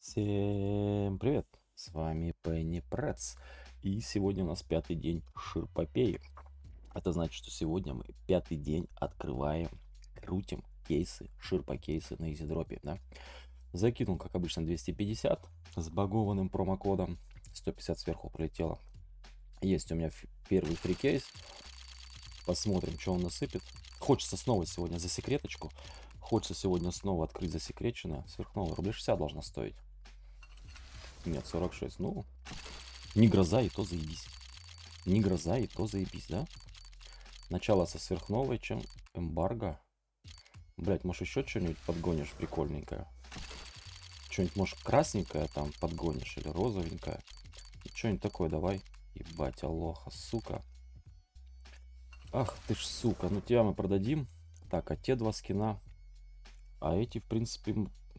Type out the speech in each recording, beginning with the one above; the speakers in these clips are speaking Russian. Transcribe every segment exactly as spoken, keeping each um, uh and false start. Всем привет, с вами PennyPress, и сегодня у нас пятый день ширпопеи. Это значит, что сегодня мы пятый день открываем, крутим кейсы, ширпокейсы на EasyDrop, да? Закинул, как обычно, двести пятьдесят с багованным промокодом, сто пятьдесят сверху прилетело. Есть у меня первый фрикейс, посмотрим, что он насыпет. Хочется снова сегодня за секреточку, хочется сегодня снова открыть засекреченное. Сверхновая рублей шестьдесят должна стоить. Нет, сорок шесть. Ну, не гроза, и то заебись. Не гроза, и то заебись, да? Начало со сверхновой, чем эмбарго. Блять, может, еще что-нибудь подгонишь прикольненькое? Что-нибудь, может, красненькое там подгонишь или розовенькое? Что-нибудь такое давай. Ебать, алоха, сука. Ах ты ж, сука. Ну, тебя мы продадим. Так, а те два скина. А эти, в принципе,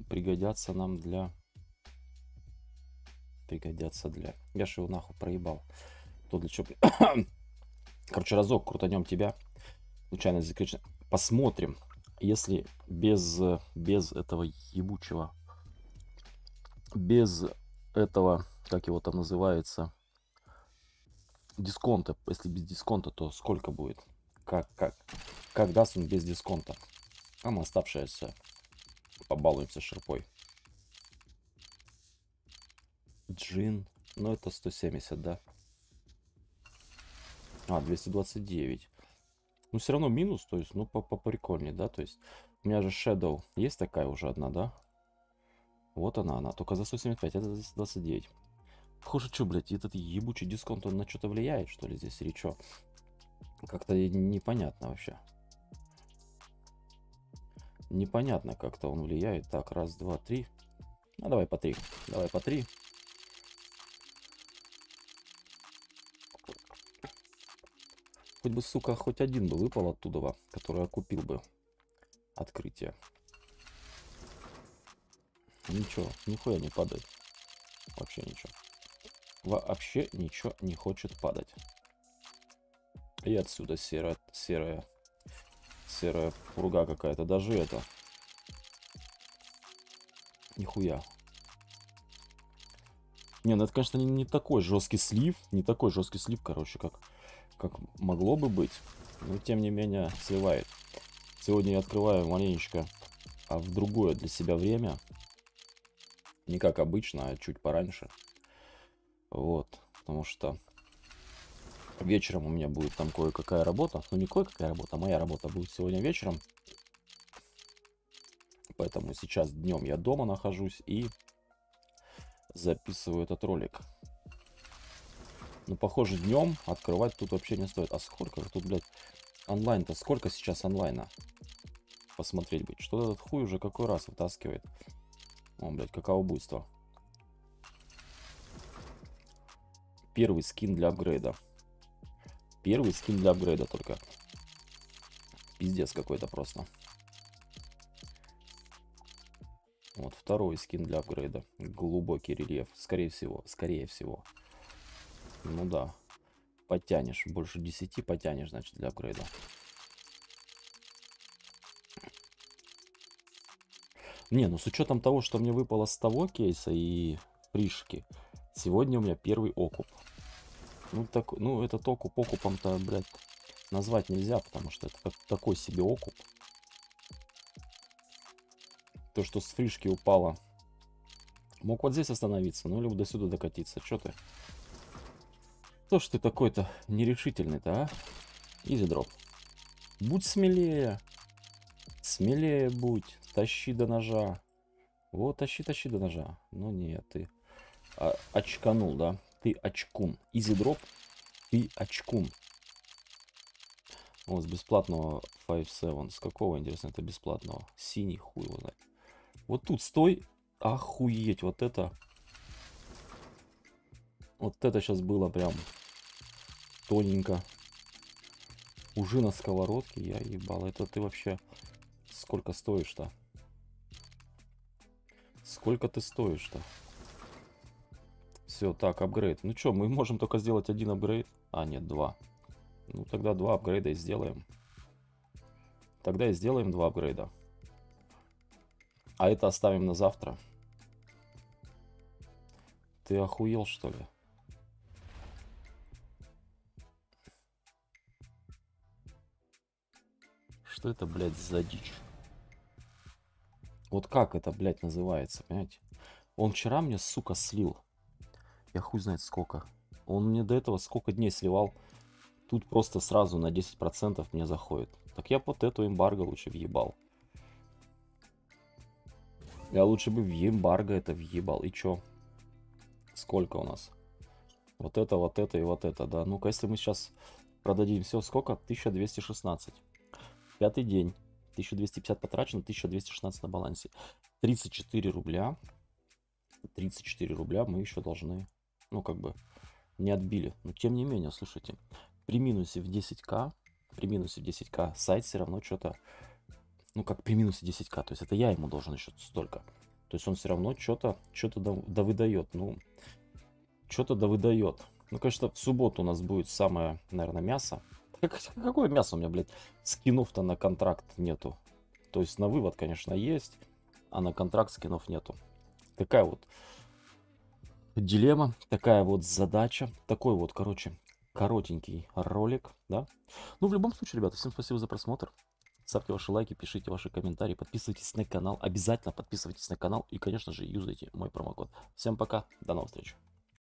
пригодятся нам для... пригодятся для... Я же его нахуй проебал. То для чего... Короче, разок крутанем тебя. Случайно закричаем. Посмотрим, если без, без этого ебучего... Без этого, как его там называется, дисконта. Если без дисконта, то сколько будет? Как, как? Как даст он без дисконта? А мы оставшиеся побалуемся ширпой. Джин. Ну, это сто семьдесят, да? А, двести двадцать девять. Ну, все равно минус, то есть, ну, поприкольнее, да? То есть, у меня же Shadow есть такая уже одна, да? Вот она, она. Только за сто семьдесят пять, это за двести двадцать девять. Хуже, что, блядь, этот ебучий дисконт, он на что-то влияет, что ли, здесь или что? Как-то непонятно вообще. Непонятно, как-то он влияет. Так, раз, два, три. А давай по три. Давай по три. Хоть бы, сука, хоть один бы выпал оттуда, который я купил бы. Открытие. Ничего, нихуя не падает. Вообще ничего. Вообще ничего не хочет падать. И отсюда серая, серая. Серая пурга какая-то, даже это. Нихуя. Не, ну это, конечно, не, не такой жесткий слив. Не такой жесткий слив, короче, как, как могло бы быть. Но тем не менее сливает. Сегодня я открываю маленечко, а в другое для себя время. Не как обычно, а чуть пораньше. Вот, потому что... вечером у меня будет там кое-какая работа. Ну, не кое-какая работа, а моя работа будет сегодня вечером. Поэтому сейчас днем я дома нахожусь и записываю этот ролик. Ну, похоже, днем открывать тут вообще не стоит. А сколько тут, блядь, онлайн-то? Сколько сейчас онлайна? Посмотреть быть. Что этот хуй уже какой раз вытаскивает. О, блядь, какао-буйство. Первый скин для апгрейда. Первый скин для апгрейда только. Пиздец какой-то просто. Вот второй скин для апгрейда. Глубокий рельеф. Скорее всего. Скорее всего. Ну да. Потянешь. Больше десяти потянешь, значит, для апгрейда. Не, ну с учетом того, что мне выпало с того кейса и пришки, сегодня у меня первый окуп. Ну, так, ну, этот окуп окупом-то, блядь, назвать нельзя, потому что это как такой себе окуп. То, что с фришки упало. Мог вот здесь остановиться, ну, или до сюда докатиться. Чё ты? То, что ты такой-то нерешительный-то, а? EasyDrop. Будь смелее. Смелее будь. Тащи до ножа. Вот, тащи, тащи до ножа. Ну, нет, ты а, очканул, да? Ты очкун. EasyDrop, ты очкун. Вот, с бесплатного пять семь. С какого, интересно, это бесплатного? Синий хуй его знает. Вот тут стой. Охуеть, вот это. Вот это сейчас было прям тоненько. Уже на сковородке, я ебал. Это ты вообще... Сколько стоишь-то? Сколько ты стоишь-то? Все, так, апгрейд. Ну что, мы можем только сделать один апгрейд. А, нет, два. Ну, тогда два апгрейда и сделаем. Тогда и сделаем два апгрейда. А это оставим на завтра. Ты охуел, что ли? Что это, блядь, за дичь? Вот как это, блядь, называется, понимаете? Он вчера мне, сука, слил. Я хуй знает сколько. Он мне до этого сколько дней сливал. Тут просто сразу на десять процентов мне заходит. Так я вот эту эмбарго лучше въебал. Я лучше бы в эмбарго это въебал. И чё? Сколько у нас? Вот это, вот это и вот это, да. Ну-ка, если мы сейчас продадим все, сколько? тысяча двести шестнадцать. Пятый день. тысяча двести пятьдесят потрачено, тысяча двести шестнадцать на балансе. тридцать четыре рубля. тридцать четыре рубля мы еще должны, ну, как бы, не отбили. Но, тем не менее, слушайте, при минусе в десять ка, при минусе в десять ка сайт все равно что-то, ну, как при минусе десять ка, то есть это я ему должен еще столько. То есть он все равно что-то, что-то довыдает, ну, что-то довыдает. Ну, конечно, в субботу у нас будет самое, наверное, мясо. Как, какое мясо у меня, блядь, скинов-то на контракт нету. То есть на вывод, конечно, есть, а на контракт скинов нету. Такая вот дилемма, такая вот задача, такой вот, короче, коротенький ролик, да. Ну, в любом случае, ребята, всем спасибо за просмотр. Ставьте ваши лайки, пишите ваши комментарии, подписывайтесь на канал, обязательно подписывайтесь на канал и, конечно же, юзайте мой промокод. Всем пока, до новых встреч.